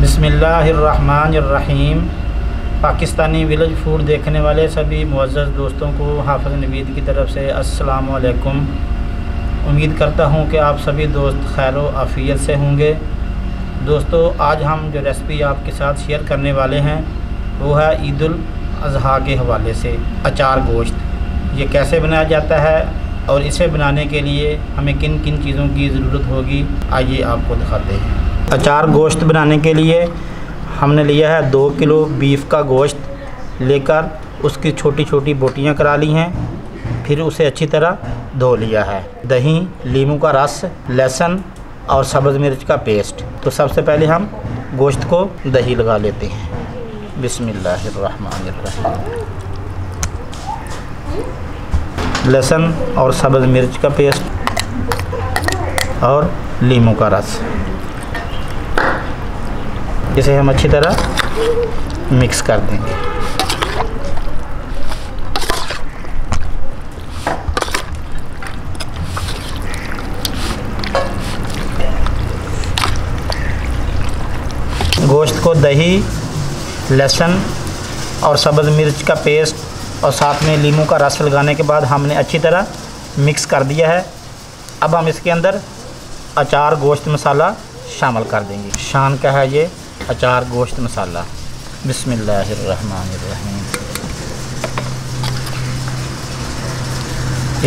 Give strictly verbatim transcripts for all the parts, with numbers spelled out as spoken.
बिस्मिल्लाहिर्रहमानिर्रहीम। Pakistani village food देखने वाले सभी मुअज़्ज़ज़ दोस्तों को हाफिज़ नवीद की तरफ़ से अस्सलाम वालेकुम। उम्मीद करता हूं कि आप सभी दोस्त खैर व आफ़ियत से होंगे। दोस्तों, आज हम जो रेसिपी आपके साथ शेयर करने वाले हैं वो है ईद उल अज़हा के हवाले से अचार गोश्त। ये कैसे बनाया जाता है और इसे बनाने के लिए हमें किन किन चीज़ों की ज़रूरत होगी, आइए आपको दिखाते हैं। अचार गोश्त बनाने के लिए हमने लिया है दो किलो बीफ का गोश्त, लेकर उसकी छोटी छोटी बोटियां करा ली हैं, फिर उसे अच्छी तरह धो लिया है। दही, लीमू का रस, लहसुन और सब्ज़ मिर्च का पेस्ट। तो सबसे पहले हम गोश्त को दही लगा लेते हैं। बिस्मिल्लाहिर्रहमानिर्रहीम। लहसुन और सब्ज़ मिर्च का पेस्ट और लीमू का रस, इसे हम अच्छी तरह मिक्स कर देंगे। गोश्त को दही, लहसुन और सब्ज़ मिर्च का पेस्ट और साथ में नींबू का रस लगाने के बाद हमने अच्छी तरह मिक्स कर दिया है। अब हम इसके अंदर अचार गोश्त मसाला शामिल कर देंगे। शान का है ये अचार गोश्त मसाला। बिस्मिल्लाहिर्रहमानिर्रहीम।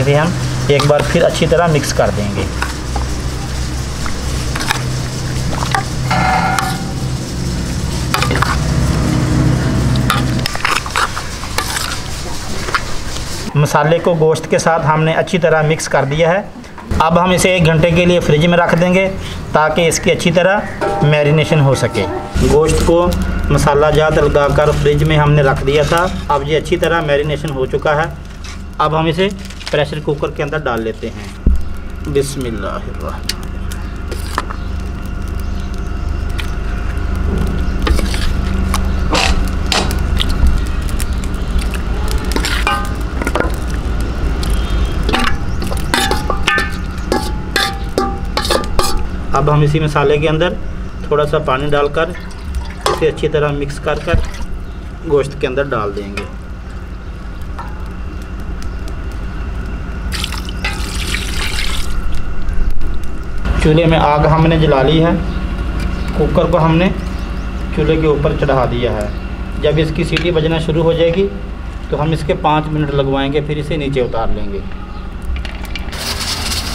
इसे हम एक बार फिर अच्छी तरह मिक्स कर देंगे। मसाले को गोश्त के साथ हमने अच्छी तरह मिक्स कर दिया है। अब हम इसे एक घंटे के लिए फ्रिज में रख देंगे ताकि इसकी अच्छी तरह मैरिनेशन हो सके। गोश्त को मसाला जात लगा कर फ्रिज में हमने रख दिया था। अब ये अच्छी तरह मैरिनेशन हो चुका है। अब हम इसे प्रेशर कुकर के अंदर डाल लेते हैं। बिस्मिल्लाहिर्रहमान। अब हम इसी मसाले के अंदर थोड़ा सा पानी डालकर इसे अच्छी तरह मिक्स कर कर गोश्त के अंदर डाल देंगे। चूल्हे में आग हमने जला ली है। कुकर को हमने चूल्हे के ऊपर चढ़ा दिया है। जब इसकी सीटी बजना शुरू हो जाएगी तो हम इसके पाँच मिनट लगवाएंगे, फिर इसे नीचे उतार लेंगे।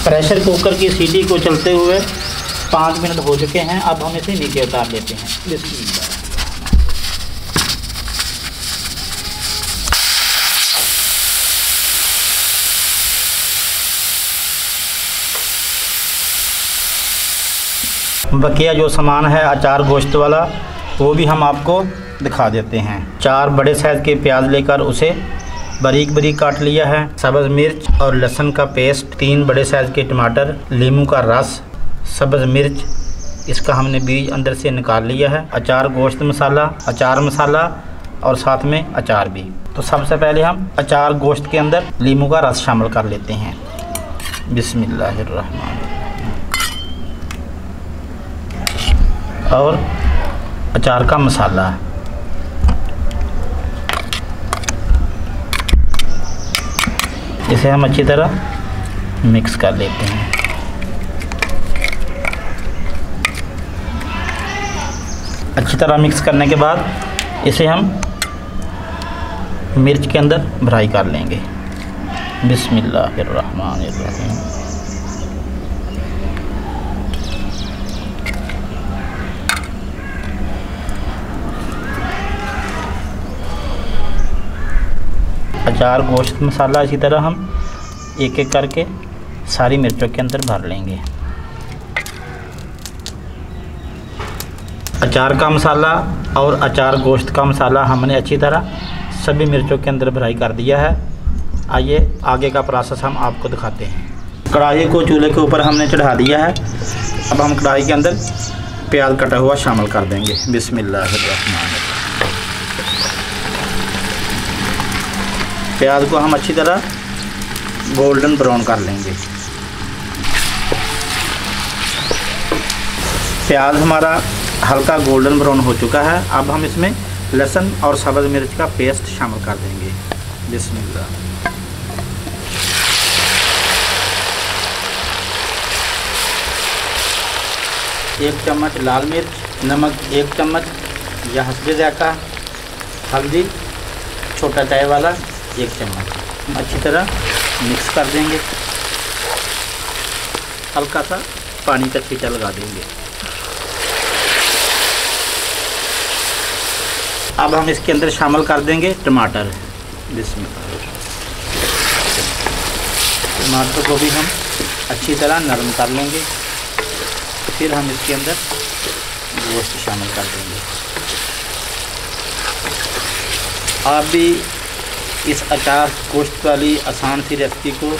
प्रेशर कुकर की सीटी को चलते हुए पाँच मिनट हो चुके हैं। अब हम इसे नीचे उतार लेते हैं। बकिया जो सामान है अचार गोश्त वाला, वो भी हम आपको दिखा देते हैं। चार बड़े साइज़ के प्याज लेकर उसे बारीक बारीक काट लिया है। सब्ज़ मिर्च और लहसुन का पेस्ट, तीन बड़े साइज़ के टमाटर, नींबू का रस, सब्ज़ मिर्च, इसका हमने बीज अंदर से निकाल लिया है। अचार गोश्त मसाला, अचार मसाला और साथ में अचार भी। तो सबसे पहले हम अचार गोश्त के अंदर नींबू का रस शामिल कर लेते हैं। बिस्मिल्लाहिर्रहमान। और अचार का मसाला, इसे हम अच्छी तरह मिक्स कर लेते हैं। अच्छी तरह मिक्स करने के बाद इसे हम मिर्च के अंदर भराई कर लेंगे। बिस्मिल्लाहिर्रहमानिर्रहीम। अचार गोश्त मसाला इसी तरह हम एक एक करके सारी मिर्चों के अंदर भर लेंगे। अचार का मसाला और अचार गोश्त का मसाला हमने अच्छी तरह सभी मिर्चों के अंदर भराई कर दिया है। आइए आगे का प्रोसेस हम आपको दिखाते हैं। कढ़ाई को चूल्हे के ऊपर हमने चढ़ा दिया है। अब हम कढ़ाई के अंदर प्याज कटा हुआ शामिल कर देंगे। बिस्मिल्लाहिर्रहमानिर्रहीम। प्याज को हम अच्छी तरह गोल्डन ब्राउन कर लेंगे। प्याज हमारा हल्का गोल्डन ब्राउन हो चुका है। अब हम इसमें लहसुन और सब्ज़ मिर्च का पेस्ट शामिल कर देंगे। बिस्मिल्लाह। एक चम्मच लाल मिर्च, नमक एक चम्मच या हस्बे ज़ायका, हल्दी छोटा चाय वाला एक चम्मच। अच्छी तरह मिक्स कर देंगे। हल्का सा पानी का छींटा लगा देंगे। अब हम इसके अंदर शामिल कर देंगे टमाटर। टमाटर को भी हम अच्छी तरह नरम कर लेंगे। फिर हम इसके अंदर गोश्त शामिल कर देंगे। आप भी इस अचार गोश्त वाली आसान सी रेसिपी को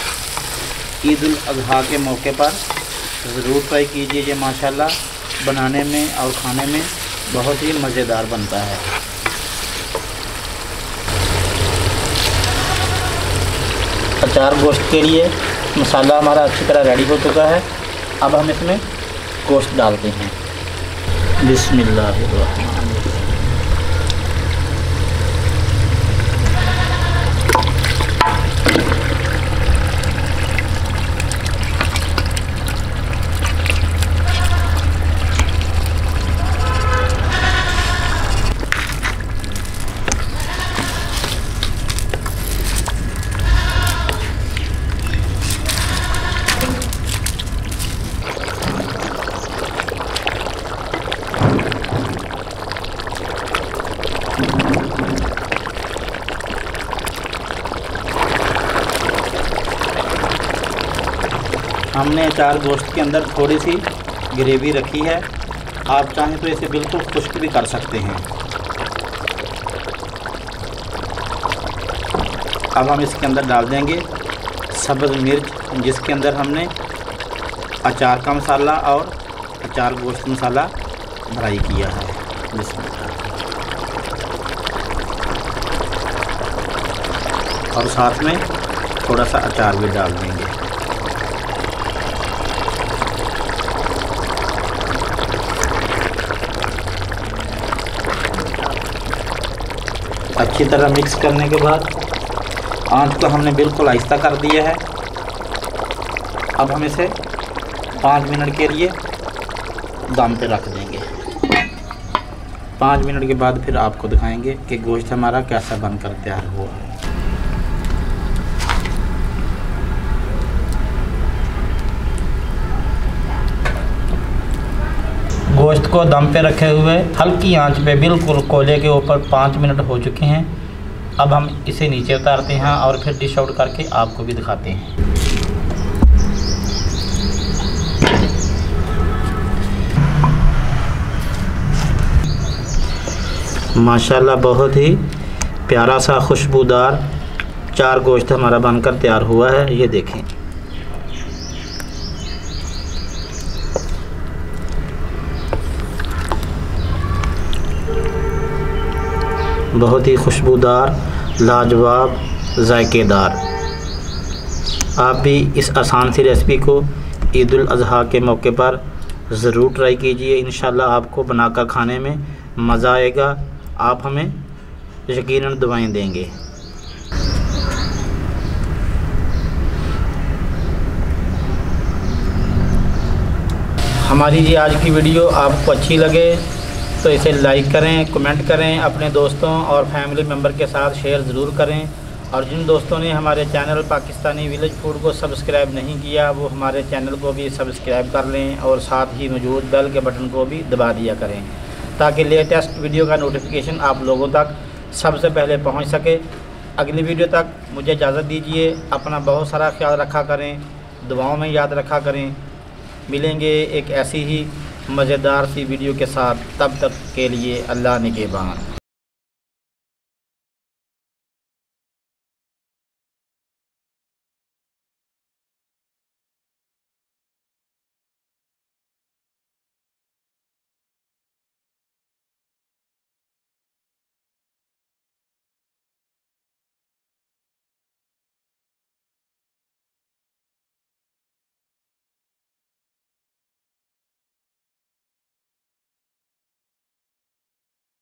ईद उल अजहा के मौके पर ज़रूर ट्राई कीजिए। ये माशाल्लाह बनाने में और खाने में बहुत ही मज़ेदार बनता है। अचार गोश्त के लिए मसाला हमारा अच्छी तरह रेडी हो चुका है। अब हम इसमें गोश्त डालते हैं। हमने अचार गोश्त के अंदर थोड़ी सी ग्रेवी रखी है। आप चाहें तो इसे बिल्कुल खुश्क भी कर सकते हैं। अब हम इसके अंदर डाल देंगे सब्ज़ मिर्च, जिसके अंदर हमने अचार का मसाला और अचार गोश्त मसाला भराई किया है। और साथ में थोड़ा सा अचार भी डाल देंगे। अच्छी तरह मिक्स करने के बाद आंच को हमने बिल्कुल आहिस्ता कर दिया है। अब हम इसे पाँच मिनट के लिए दम पे रख देंगे। पाँच मिनट के बाद फिर आपको दिखाएंगे कि गोश्त हमारा कैसा बनकर तैयार हुआ है। गोश्त को दम पे रखे हुए हल्की आंच पे बिल्कुल कोयले के ऊपर पाँच मिनट हो चुके हैं। अब हम इसे नीचे उतारते हैं और फिर डिश आउट करके आपको भी दिखाते हैं। माशाल्लाह बहुत ही प्यारा सा खुशबूदार चार गोश्त हमारा बनकर तैयार हुआ है। ये देखें। बहुत ही खुशबूदार, लाजवाब, जायकेदार। आप भी इस आसान सी रेसिपी को ईद उल अजहा के मौके पर ज़रूर ट्राई कीजिए। इंशाल्लाह आपको बनाकर खाने में मज़ा आएगा। आप हमें यकीनन दुआएं देंगे। हमारी ये आज की वीडियो आपको अच्छी लगे तो इसे लाइक करें, कमेंट करें, अपने दोस्तों और फैमिली मेम्बर के साथ शेयर ज़रूर करें। और जिन दोस्तों ने हमारे चैनल पाकिस्तानी विलेज फूड को सब्सक्राइब नहीं किया, वो हमारे चैनल को भी सब्सक्राइब कर लें और साथ ही मौजूद बेल के बटन को भी दबा दिया करें, ताकि लेटेस्ट वीडियो का नोटिफिकेशन आप लोगों तक सबसे पहले पहुँच सके। अगली वीडियो तक मुझे इजाज़त दीजिए। अपना बहुत सारा ख्याल रखा करें, दुआओं में याद रखा करें। मिलेंगे एक ऐसी ही मज़ेदार सी वीडियो के साथ। तब तक के लिए अल्लाह निगहबान।